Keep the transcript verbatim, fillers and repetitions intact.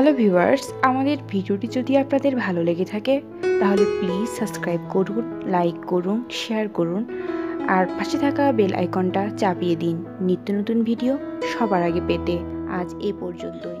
Hello viewers, আমাদের ভিডিওটি যদি আপনাদের ভালো লেগে থাকে তাহলে প্লিজ সাবস্ক্রাইব করুন, লাইক করুন, শেয়ার করুন আর পাশে থাকা বেল আইকনটা চাপিয়ে দিন নিত্য নতুন ভিডিও সবার আগে পেতে। আজ এ পর্যন্তই।